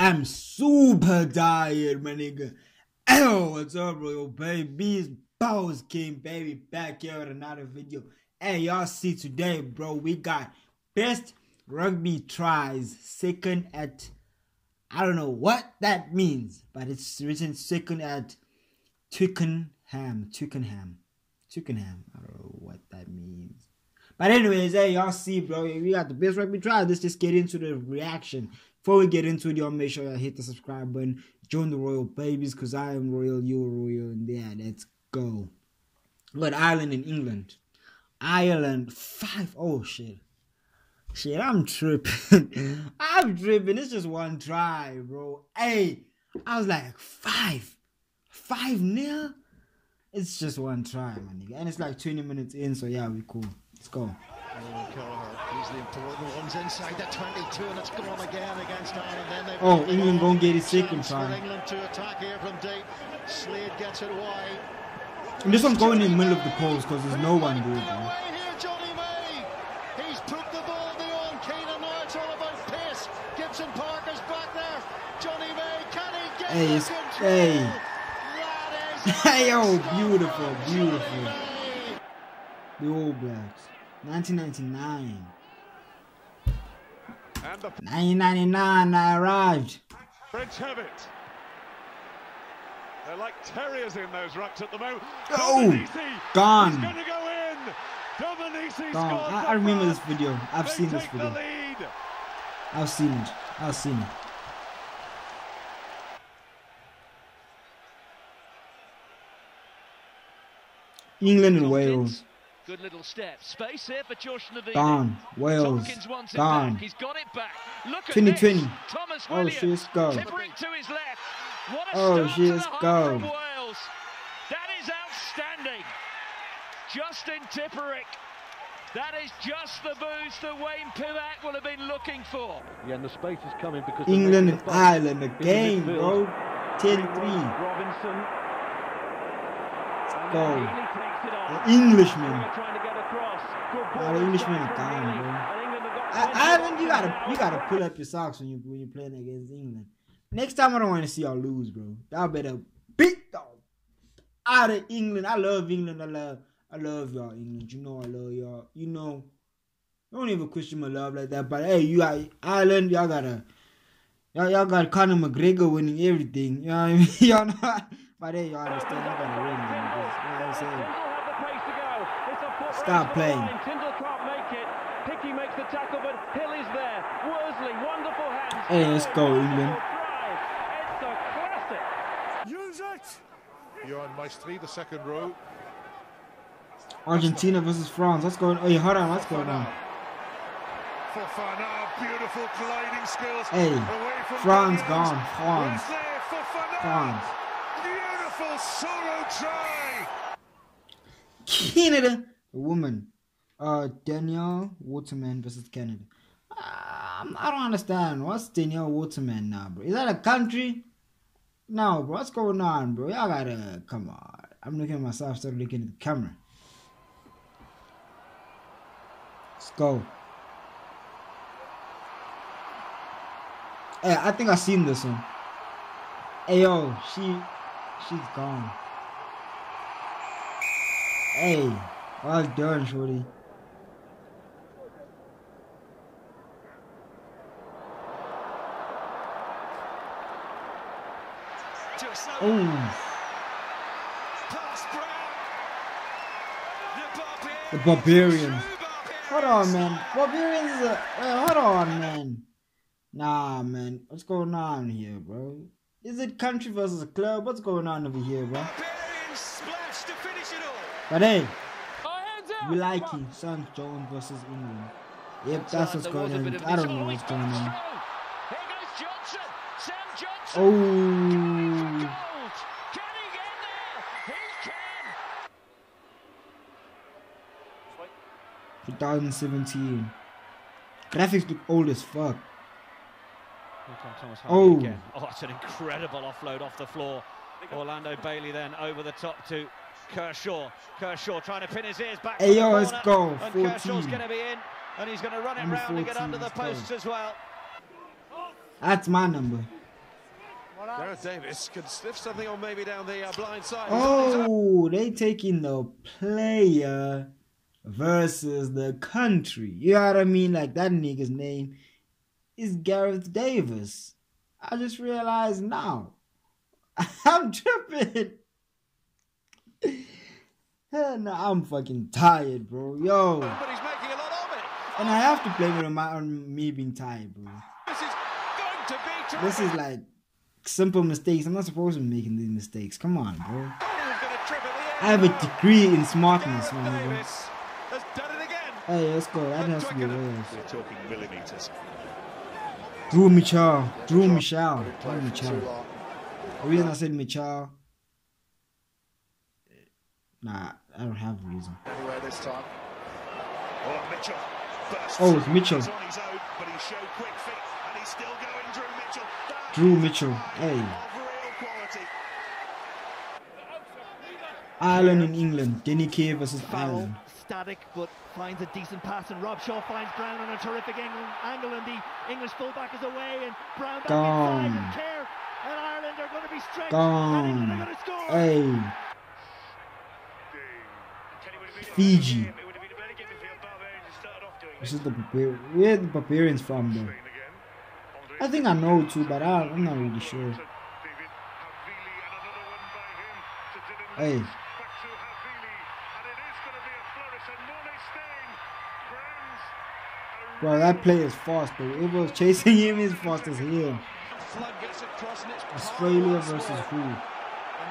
I'm super tired, my nigga. Oh, what's up, real babies? Bows King Baby back here with another video. Hey, y'all see today, bro, we got best rugby tries second at, I don't know what that means, but it's written second at Twickenham. I don't know what that means. But anyways, hey, y'all see, bro, we got the best rugby tries. Let's just get into the reaction. Before we get into it, y'all make sure y'all hit the subscribe button. Join the Royal Babies, because I am royal, you're royal, and yeah, let's go. But Ireland and England. Ireland, 5-0, oh, shit. Shit, I'm tripping. I'm tripping. It's just one try, bro. Hey, I was like, 5-0? It's just one try, my nigga. And it's like 20 minutes in, so yeah, we cool. Let's go. He's the important ones inside the 22, and it's gone again against Ireland. Then oh, England won't get his second try. England to attack here from deep. Slade gets it away. And this one's going in the middle of the post because there's no one doing it. Hey, it's, hey. Hey, oh, beautiful, beautiful. The All Blacks. 1999. 1999, I arrived. French have it. They're like terriers in those rucks at the moment. Oh, gone. He's going to go in. Gone. I remember this video. I've seen this video. I've seen it. I've seen it. England and Wales. Good little step. Space here for Josh Levine. Gone. Wales. Gone. He's got it back. Look at 2020. Thomas Williams. Oh, she's go. Tipperick to his left. What a start to the heart from Wales. That is outstanding. Justin Tipperick. That is just the boost that Wayne Pillack will have been looking for. Yeah, and the space is coming because England and Ireland again, bro. 10-3. Robinson. Go. The Englishman. Oh, the Englishman is gone, bro. Ireland, you gotta pull up your socks when you're playing against England. Next time, I don't want to see y'all lose, bro. Y'all better beat the out of England. I love England. I love y'all, England. You know I love y'all. You know, I don't even question my love like that. But hey, you Ireland, y'all got Conor McGregor winning everything. You know what I mean? Y'all know. But hey, y'all understand. You gotta win, you know what I'm saying? Stop playing. Tindall can't make it. Picky makes the tackle, but Hill is there. Worsley, wonderful hands. Hey, let's go, England. It's a classic. Use it. You're on Maestri, the second row. Argentina versus France. Let's go. Hey, hold on. Let's go now. For Fana, beautiful gliding skills. Hey, France gone. France. France. Beautiful solo try. Canada. A woman, Danielle Waterman versus Canada. I don't understand. What's Danielle Waterman now, bro? Is that a country? No, bro. What's going on, bro? Y'all gotta come on. I'm looking at myself, start looking at the camera. Let's go. Hey, I think I've seen this one. Hey, yo, she's gone. Hey. Well done, shorty. The Barbarians. Hold on, man. Barbarians. Hold on, man. Nah, man. What's going on here, bro? Is it country versus club? What's going on over here, bro? But hey. We like it. St. Jones versus England. Yep, that's what's going on. I don't know what's going on. Oh. He can. 2017. Graphics look old as fuck. Oh. Oh, that's an incredible offload off the floor. Orlando Bailey then over the top to Kershaw trying to pin his ears back. Hey, yo, let's go. 14. Kershaw's going to be in, and he's going to run it round and get under the posts as well. That's my number. Gareth Davis could sniff something on maybe down the blind side. Oh, they taking the player versus the country. You know what I mean? Like, that nigga's name is Gareth Davis. I just realized now. I'm tripping. Hell no, I'm fucking tired, bro. Yo. But he's making a lot of it. And I have to blame it on me being tired, bro. This is like simple mistakes. I'm not supposed to be making these mistakes. Come on, bro. I have a degree in smartness, man. Hey, let's go. That has to be real. We're talking millimeters. Drew Mitchell. The reason I said Mitchell. Nah, I don't have a reason. Oh, it's Mitchell. Drew Mitchell, hey. Ireland and England, Danny Care versus Ireland. Static, but finds a decent pass, and Robshaw finds Brown on a terrific angle, and the English fullback is away, and Brown back inside, and Care, and Ireland are going to be stretched, and England are going to score. Hey. Fiji. This is the where the Barbarians from, though. I think I know too, but I'm not really sure. Hey. Bro, that play is fast, though. It was chasing him as fast as him. Australia versus who? And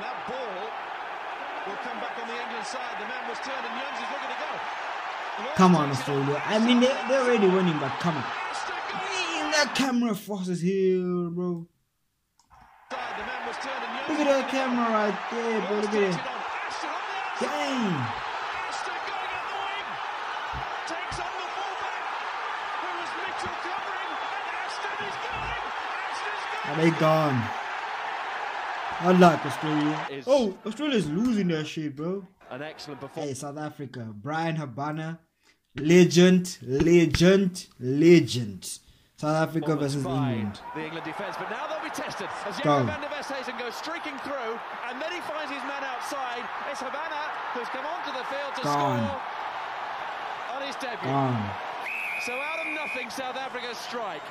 that ball will come back on the England side. The man was turned and Youngs is looking to go. Come on, Australia. I mean, they're already winning, but come on. That camera forces here, bro. Look at that camera right there, bro. Look at it. Dang. Are they gone? I like Australia. Oh, Australia's losing their shit, bro. An excellent performance. Hey, South Africa. Brian Habana. Legend. South Africa versus England. The England defense, but now they'll be tested as Jan van der Westhuizen goes streaking through, and then he finds his man outside. It's Habana who's come onto the field to score on his debut. So out of nothing, South Africa's strike.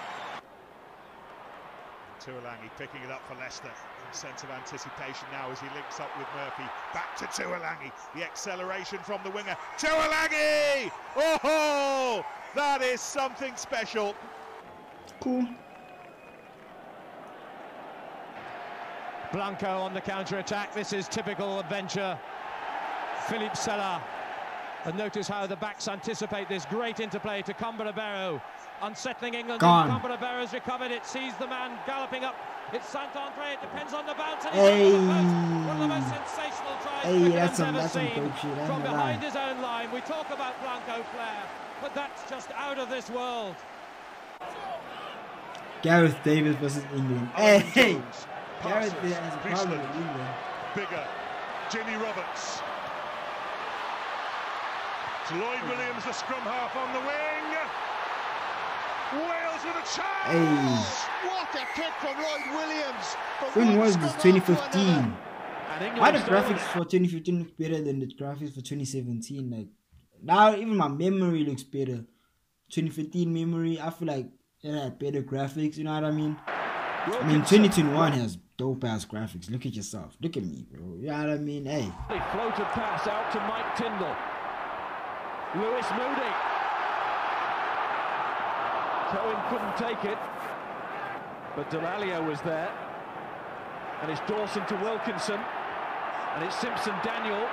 Tualangi picking it up for Leicester. Sense of anticipation now as he links up with Murphy. Back to Tualangi. The acceleration from the winger. Tualangi! Oh, that is something special. Cool. Blanco on the counter-attack. This is typical adventure. Philippe Sella. And notice how the backs anticipate this great interplay to Cumber of Barrow. Unsettling England. Cumber of Barrow's recovered. It sees the man galloping up. It's Sant'Andre. It depends on the bounce. Hey. One of the most sensational tries that's some dope shit. From behind his own line. We talk about Blanco flair, but that's just out of this world. Gareth Davis versus England. Hey! Gareth Davis has a problem with England. Bigger. Jimmy Roberts. It's Lloyd Williams, the scrum half on the wing. Wales with a chance! Hey. What a kick from Lloyd Williams! When was this? 2015. Why the graphics for 2015 look better than the graphics for 2017? Like, now even my memory looks better. 2015 memory, I feel like it had better graphics, you know what I mean? I mean, 2021 has dope-ass graphics. Look at yourself. Look at me, bro. You know what I mean? Hey. They floated pass out to Mike Tindall. Lewis Moody. Cohen couldn't take it, but Delaglio was there. And it's Dawson to Wilkinson. And it's Simpson Daniel.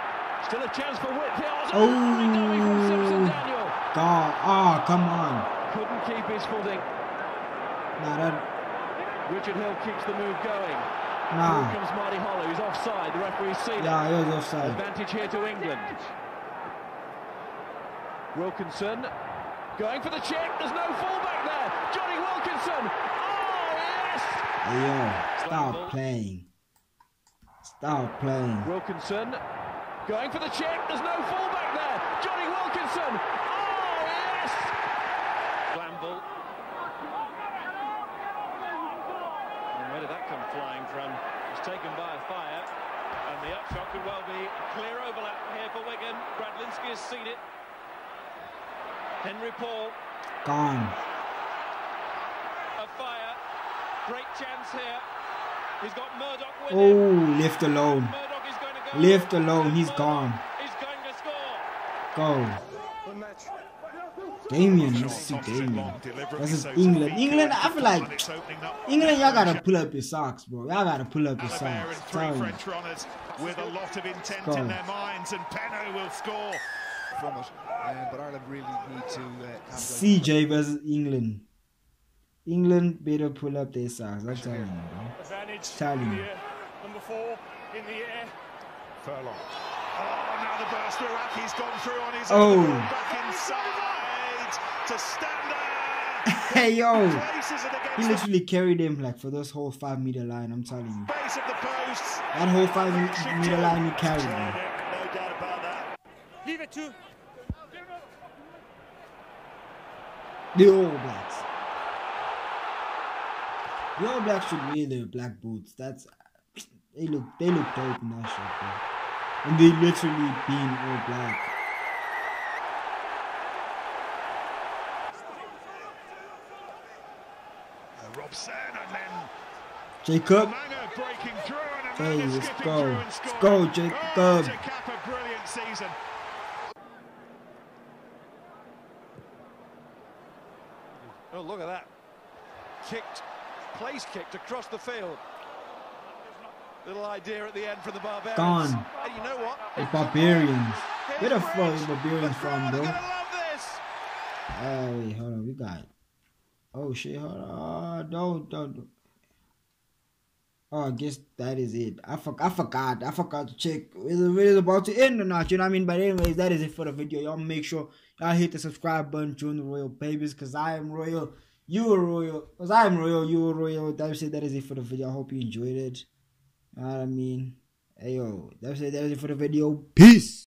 Still a chance for Whitfield. Oh, Simpson Daniel. God. Oh, come on. Couldn't keep his footing. Richard Hill keeps the move going. Nah. Here comes Marty Hollow, who's offside. The referee's seen it. Yeah, he was offside. Advantage here to England. Wilkinson going for the check. There's no fullback there. Johnny Wilkinson. Oh, yes. Yeah. Stop playing. Wilkinson going for the check. There's no fullback there. Johnny Wilkinson. Oh, yes. Glanville. And where did that come flying from. It was taken by a fire, and the upshot could well be a clear overlap here for Wigan. Bradlinski has seen it. Henry Paul. Gone. A fire. Great chance here. He's got Murdoch with him. Oh, left alone. Murdoch is going to go. Left alone. He's gone. He's going to score. Go. Damien. Let's see Damien. This is England. England, I feel like... England, y'all got to pull up your socks, bro. Y'all got to pull up your socks. Three French runners with a lot of intent in their minds, and Peno will score. From it, but Ireland really need to CJ versus England. England better pull up their socks. I'm telling you, bro. Telling you. Number four in the air. Furlong. Oh, now the burst of Iraq. He's gone through on his own. Back inside to stand there. Hey, yo. He literally carried him like for this whole 5 meter line. I'm telling you. That whole 5 meter line he carried him. Leave it to the All Blacks. The All Blacks should wear their black boots. That's they look dope in that shit, bro. And they literally being all black. Robson and then Jacob. Hey, let's go, Jacob. Brilliant season. Oh, look at that. Place kicked across the field. Little idea at the end for the Barbarians. Gone. And you know what? The Barbarians. Where the fuck is Barbarians from, though? Hey, hold on. We got it. Oh, shit. Hold on. Don't. Oh, I guess that is it. I forgot to check whether it is about to end or not, you know what I mean? But anyways, that is it for the video. Y'all make sure y'all hit the subscribe button, join the Royal Babies, because I am royal, you are royal, because I am royal, you are royal. That is it for the video. I hope you enjoyed it. You know what I mean? Hey, yo, that is it for the video. Peace!